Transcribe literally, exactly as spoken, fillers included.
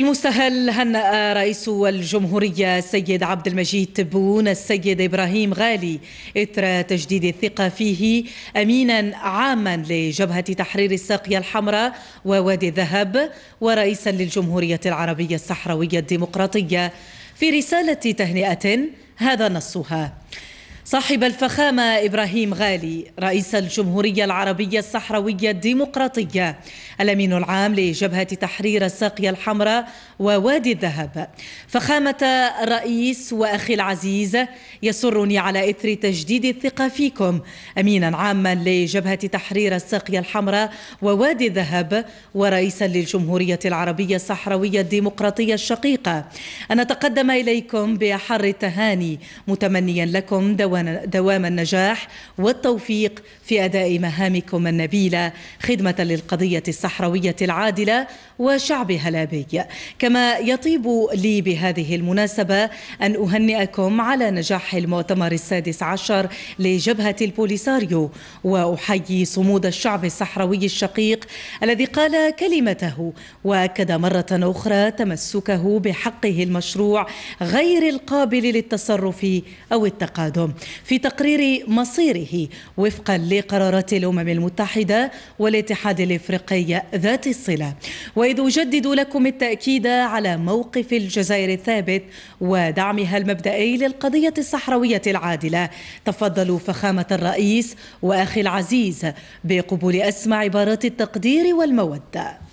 في المستهل هنأ رئيس الجمهورية السيد عبد المجيد تبون السيد إبراهيم غالي إثر تجديد الثقة فيه أمينا عاما لجبهة تحرير الساقية الحمراء ووادي الذهب ورئيسا للجمهورية العربية الصحراوية الديمقراطية. في رسالة تهنئة هذا نصها: صاحب الفخامة إبراهيم غالي رئيس الجمهورية العربية الصحراوية الديمقراطية الأمين العام لجبهة تحرير الساقية الحمراء ووادي الذهب، فخامة الرئيس وأخي العزيز، يسرني على إثر تجديد الثقة فيكم أمينا عاما لجبهة تحرير الساقية الحمراء ووادي الذهب ورئيسا للجمهورية العربية الصحراوية الديمقراطية الشقيقة أن أتقدم إليكم بأحر التهاني متمنيا لكم دوام دوام النجاح والتوفيق في أداء مهامكم النبيلة خدمة للقضية الصحراوية العادلة وشعبها الأبي. كما يطيب لي بهذه المناسبة أن أهنئكم على نجاح المؤتمر السادس عشر لجبهة البوليساريو، وأحيي صمود الشعب الصحراوي الشقيق الذي قال كلمته وأكد مرة أخرى تمسكه بحقه المشروع غير القابل للتصرف أو التقادم في تقرير مصيره وفقا لقرارات الأمم المتحدة والاتحاد الإفريقي ذات الصلة. وإذ أجدد لكم التأكيد على موقف الجزائر الثابت ودعمها المبدئي للقضية الصحراوية العادلة، تفضلوا فخامة الرئيس وأخي العزيز بقبول أسمى عبارات التقدير والمودة.